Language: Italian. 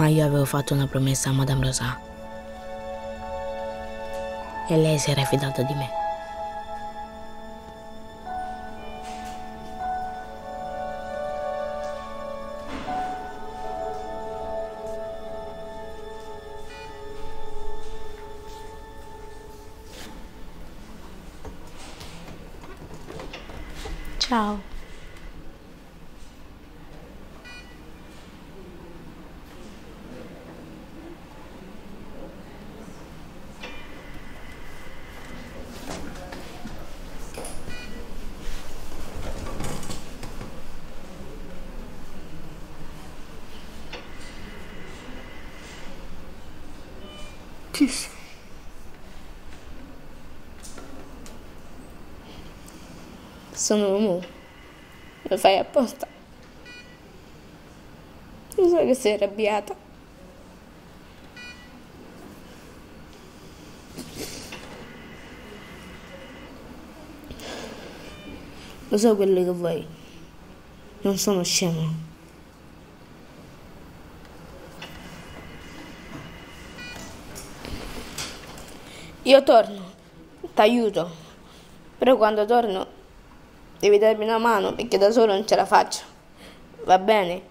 Mai io avevo fatto una promessa a Madame Rosa e lei si era fidata di me. Ciao. Chi sei? Sono Mumu, lo fai apposta. Lo so che sei arrabbiata. Lo so quello che vuoi. Non sono scema. Io torno, t'aiuto, però quando torno devi darmi una mano perché da solo non ce la faccio, va bene?